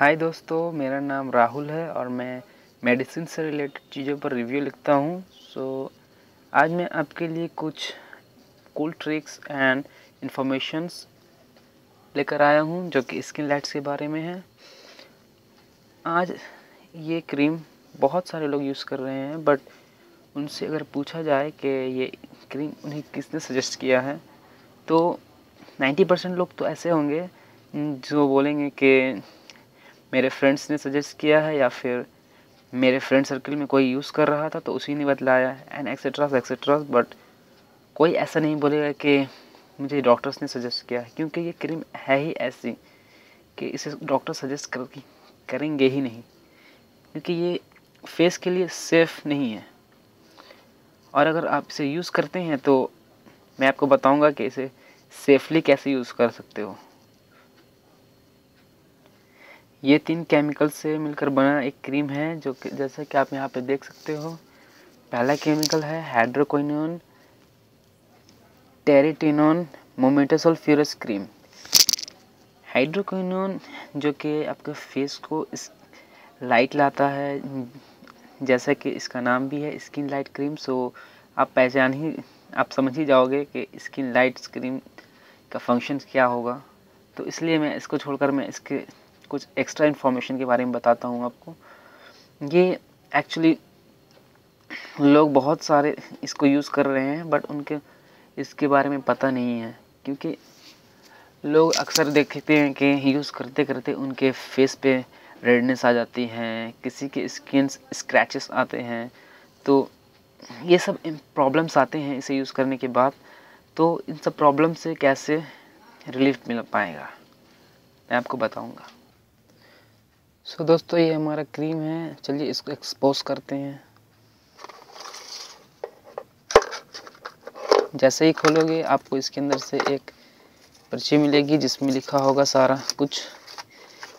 हाय दोस्तों, मेरा नाम राहुल है और मैं मेडिसिन से रिलेटेड चीज़ों पर रिव्यू लिखता हूँ। सो आज मैं आपके लिए कुछ कूल ट्रिक्स एंड इन्फॉर्मेशंस लेकर आया हूँ जो कि स्किन लाइट्स के बारे में है। आज ये क्रीम बहुत सारे लोग यूज़ कर रहे हैं, बट उनसे अगर पूछा जाए कि ये क्रीम उन्हें किसने सजेस्ट किया है तो 90% लोग तो ऐसे होंगे जो बोलेंगे कि मेरे फ्रेंड्स ने सजेस्ट किया है या फिर मेरे फ्रेंड सर्कल में कोई यूज़ कर रहा था तो उसी ने बतलाया एंड एक्सेट्रा। बट कोई ऐसा नहीं बोलेगा कि मुझे डॉक्टर्स ने सजेस्ट किया है, क्योंकि ये क्रीम है ही ऐसी कि इसे डॉक्टर सजेस्ट करेंगे ही नहीं, क्योंकि ये फेस के लिए सेफ़ नहीं है। और अगर आप इसे यूज़ करते हैं तो मैं आपको बताऊँगा कि इसे सेफली कैसे यूज़ कर सकते हो। ये 3 केमिकल से मिलकर बना एक क्रीम है जो कि जैसा कि आप यहाँ पे देख सकते हो। पहला केमिकल है hydroquinone tretinoin mometasone furoate cream. Hydroquinone जो कि आपके फेस को लाइट लाता है, जैसा कि इसका नाम भी है स्किन लाइट क्रीम। सो आप समझ ही जाओगे कि स्किन लाइट क्रीम का फंक्शन क्या होगा। तो इसलिए मैं इसको छोड़कर मैं इसके कुछ एक्स्ट्रा इन्फॉर्मेशन के बारे में बताता हूँ आपको। ये एक्चुअली लोग बहुत सारे इसको यूज़ कर रहे हैं, बट उनके इसके बारे में पता नहीं है, क्योंकि लोग अक्सर देखते हैं कि यूज़ करते करते उनके फेस पे रेडनेस आ जाती है, किसी के स्किन स्क्रैचेस आते हैं, तो ये सब प्रॉब्लम्स आते हैं इसे यूज़ करने के बाद। तो इन सब प्रॉब्लम से कैसे रिलीफ मिल पाएगा मैं आपको बताऊँगा। सो दोस्तों, ये हमारा क्रीम है, चलिए इसको एक्सपोज करते हैं। जैसे ही खोलोगे आपको इसके अंदर से एक पर्ची मिलेगी जिसमें लिखा होगा सारा कुछ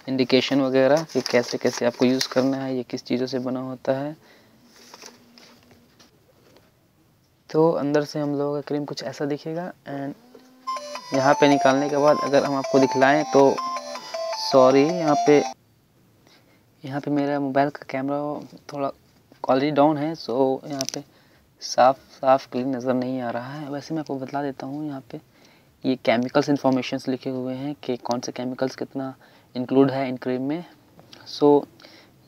इंडिकेशन वगैरह कि कैसे कैसे आपको यूज़ करना है, ये किस चीज़ों से बना होता है। तो अंदर से हम लोगों का क्रीम कुछ ऐसा दिखेगा एंड यहाँ पे निकालने के बाद अगर हम आपको दिखलाएँ तो सॉरी, यहाँ पे मेरा मोबाइल का कैमरा थोड़ा क्वालिटी डाउन है, सो यहाँ पे साफ क्लियर नज़र नहीं आ रहा है। वैसे मैं आपको बता देता हूँ, यहाँ पे ये केमिकल्स इन्फॉर्मेशंस लिखे हुए हैं कि कौन से केमिकल्स कितना इंक्लूड है इन क्रीम में। सो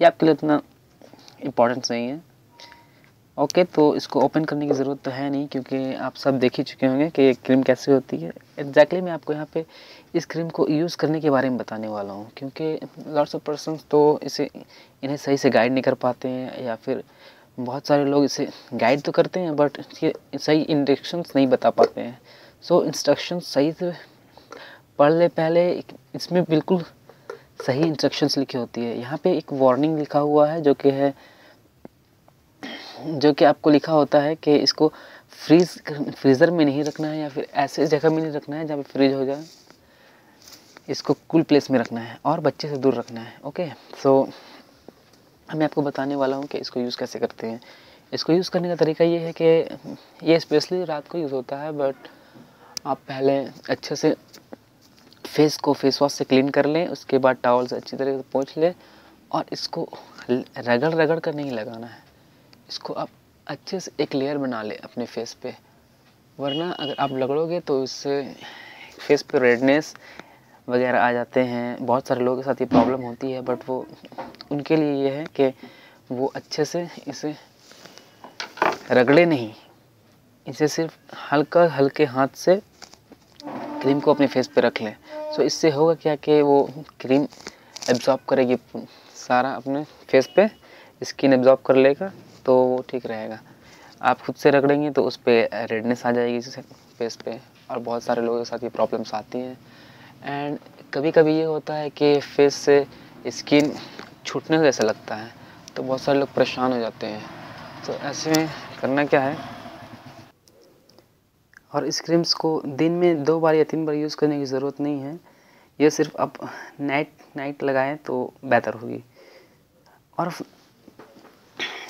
ये आपके लिए इतना इम्पोर्टेंस नहीं है। ओके, तो इसको ओपन करने की ज़रूरत तो है नहीं, क्योंकि आप सब देख ही चुके होंगे कि क्रीम कैसे होती है। एग्जैक्टली मैं आपको यहाँ पे इस क्रीम को यूज़ करने के बारे में बताने वाला हूँ, क्योंकि लॉट्स ऑफ पर्संस तो इन्हें सही से गाइड नहीं कर पाते हैं, या फिर बहुत सारे लोग इसे गाइड तो करते हैं बट सही इंस्ट्रक्शंस नहीं बता पाते हैं। सो इंस्ट्रक्शंस सही से पढ़ ले पहले, इसमें बिल्कुल सही इंस्ट्रक्शंस लिखी होती है। यहाँ पे एक वार्निंग लिखा हुआ है जो कि आपको लिखा होता है कि इसको फ्रीज़र में नहीं रखना है, या फिर ऐसे जगह में नहीं रखना है जहाँ पे फ्रीज हो जाए। इसको कूल प्लेस में रखना है और बच्चे से दूर रखना है। ओके, सो मैं आपको बताने वाला हूँ कि इसको यूज़ कैसे करते हैं। इसको यूज़ करने का तरीका ये है कि ये स्पेशली रात को यूज़ होता है, बट आप पहले अच्छे से फेस को फेस वॉश से क्लीन कर लें, उसके बाद टॉवल से अच्छी तरह से पोंछ लें, और इसको रगड़ कर नहीं लगाना है। इसको आप अच्छे से एक लेयर बना ले अपने फेस पे, वरना अगर आप रगड़ोगे तो इससे फेस पे रेडनेस वगैरह आ जाते हैं। बहुत सारे लोगों के साथ ये प्रॉब्लम होती है, बट वो उनके लिए ये है कि वो अच्छे से इसे रगड़े नहीं, इसे सिर्फ हल्के हाथ से क्रीम को अपने फेस पे रख लें। सो इससे होगा क्या कि वो क्रीम एब्जॉर्ब करेगी सारा अपने फेस पे, स्किन एब्जॉर्ब कर लेगा, तो वो ठीक रहेगा। आप खुद से रगड़ेंगे तो उस पर रेडनेस आ जाएगी इस फेस पे, और बहुत सारे लोगों के साथ ये प्रॉब्लम्स आती हैं। एंड कभी कभी ये होता है कि फेस से स्किन छूटने जैसा लगता है, तो बहुत सारे लोग परेशान हो जाते हैं। तो ऐसे में करना क्या है, और इस क्रीम्स को दिन में 2 बार या 3 बार यूज़ करने की ज़रूरत नहीं है। ये सिर्फ आप नाइट लगाएं तो बेहतर होगी। और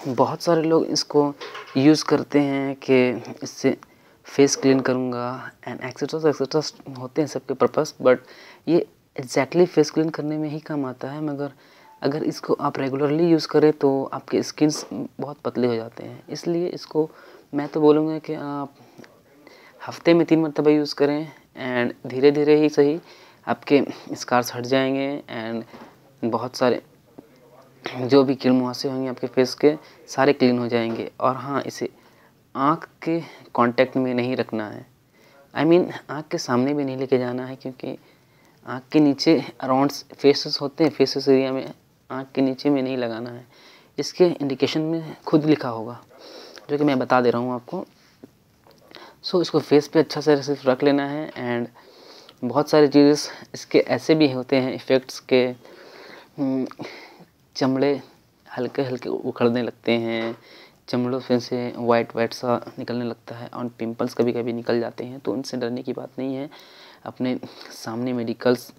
बहुत सारे लोग इसको यूज़ करते हैं कि इससे फेस क्लीन करूँगा एंड एक्सेट्रा होते हैं सबके पर्पस, बट ये एग्जैक्टली फेस क्लीन करने में ही काम आता है, मगर अगर इसको आप रेगुलरली यूज़ करें तो आपके स्किन बहुत पतले हो जाते हैं। इसलिए इसको मैं तो बोलूँगा कि आप हफ्ते में 3 मरतबा यूज़ करें एंड धीरे धीरे ही सही आपके स्कार्स हट जाएंगे एंड बहुत सारे जो भी कीड़े मुहासे होंगे आपके फेस के सारे क्लीन हो जाएंगे। और हाँ, इसे आँख के कांटेक्ट में नहीं रखना है, आई मीन आँख के सामने भी नहीं लेके जाना है, क्योंकि आँख के नीचे अराउंड फेसेस होते हैं, फेसेस एरिया में आँख के नीचे में नहीं लगाना है। इसके इंडिकेशन में खुद लिखा होगा जो कि मैं बता दे रहा हूँ आपको। सो इसको फेस पे अच्छा से सिर्फ रख लेना है एंड बहुत सारे चीज़ इसके ऐसे भी होते हैं इफ़ेक्ट्स के चमड़े हल्के हल्के उखड़ने लगते हैं, चमड़ों फिर से वाइट वाइट सा निकलने लगता है और पिंपल्स कभी कभी निकल जाते हैं। तो उनसे डरने की बात नहीं है, अपने सामने मेडिकल्स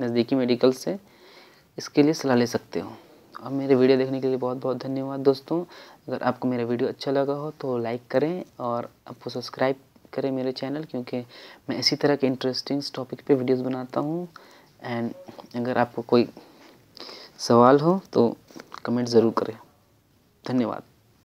नज़दीकी मेडिकल से इसके लिए सलाह ले सकते हो। और मेरे वीडियो देखने के लिए बहुत बहुत धन्यवाद दोस्तों। अगर आपको मेरा वीडियो अच्छा लगा हो तो लाइक करें और आपको सब्सक्राइब करें मेरे चैनल, क्योंकि मैं इसी तरह के इंटरेस्टिंग टॉपिक पे वीडियोस बनाता हूँ। एंड अगर आपको कोई सवाल हो तो कमेंट ज़रूर करें। धन्यवाद।